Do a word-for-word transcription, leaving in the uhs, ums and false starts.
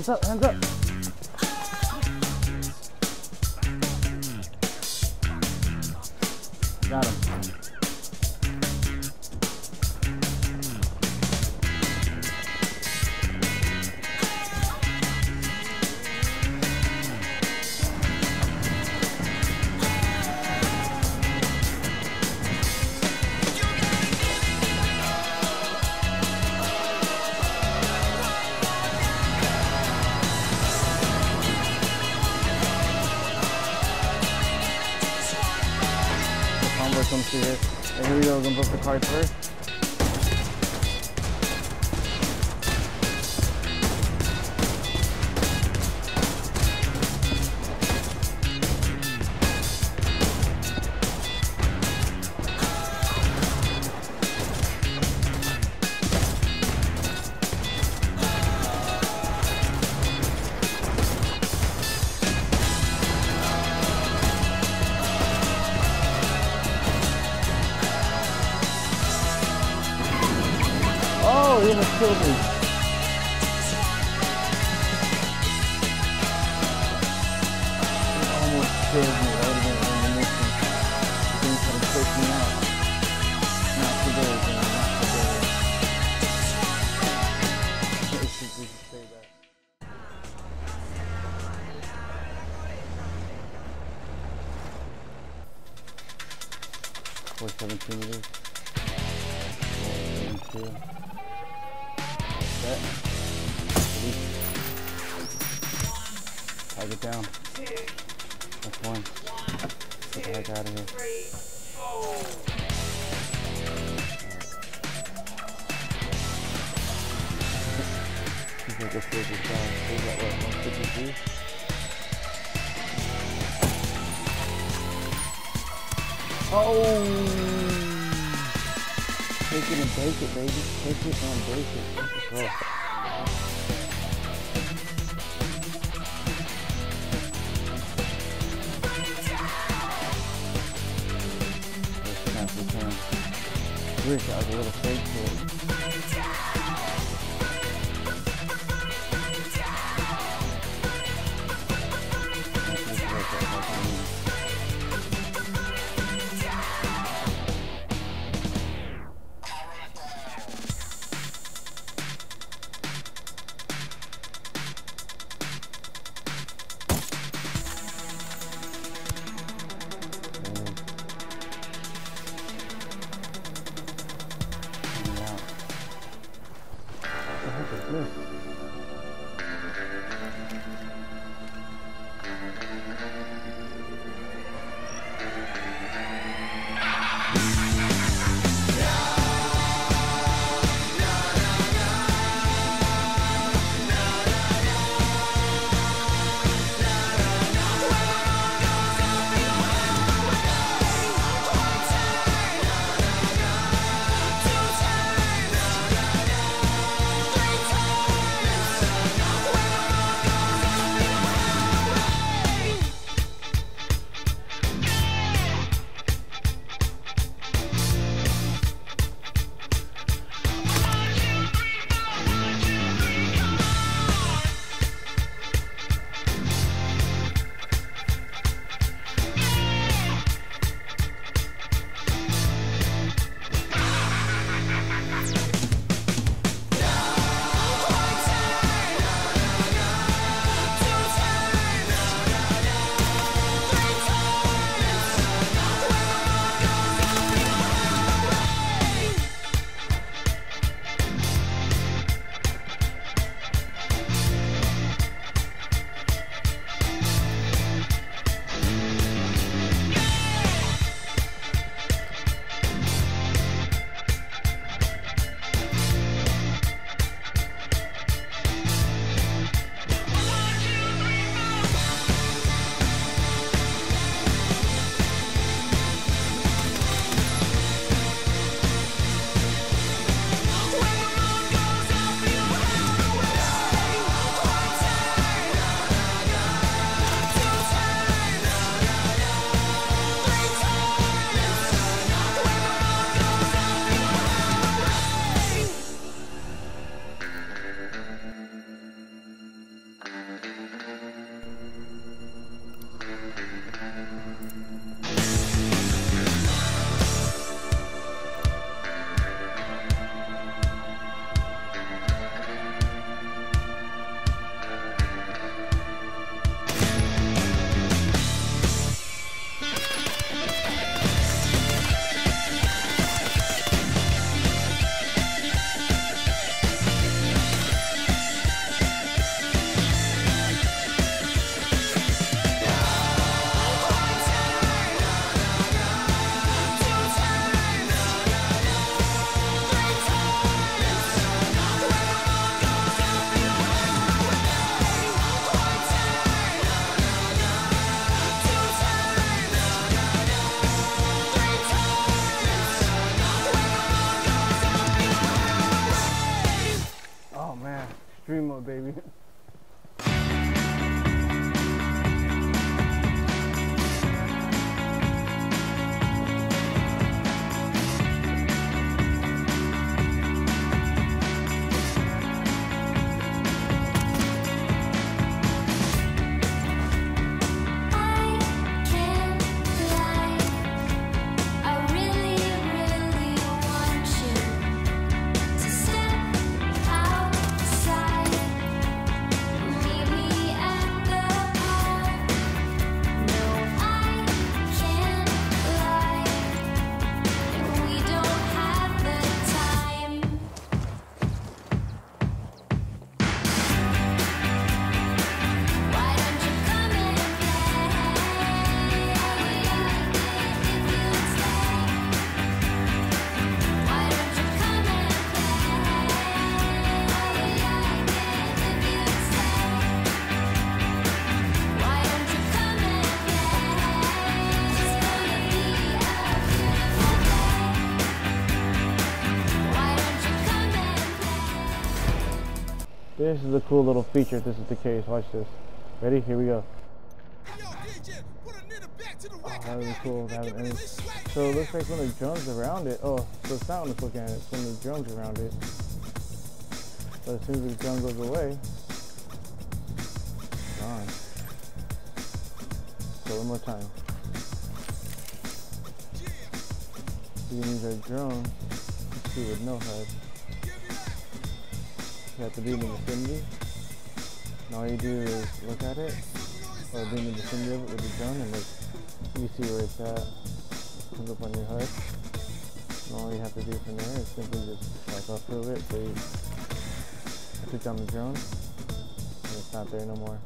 Hands up, hands up. Got him. Come see it. Right, here we go, we're gonna book the card first. Oh, he almost killed me. He almost killed me. That would have been an animation. The thing had to take me out. Not today, man. Not today. This is, this is payback. four seventeen meters. four seventy-two. Set. Tag it down. Two, That's one. one Get the heck out of here. Three, four. Right. This is oh! Take it and break it, baby. Take it and break it. Break it. I wish I was a little fake to it. Yeah. This is a cool little feature if this is the case. Watch this. Ready? Here we go. Oh, that would be cool. That would, and so it looks like when the drums around it. Oh, the sound is looking at it. It's when the drums around it. But as soon as the drum goes away, it's gone. So one more time. We can use our drone to shoot with no H U D. You have to be in the vicinity. And all you do is look at it, or be in the vicinity of it with the drone, and look. You see where it's at. It comes up on your H U D. And all you have to do from there is simply just back off a little bit. So you click on the drone, and it's not there no more.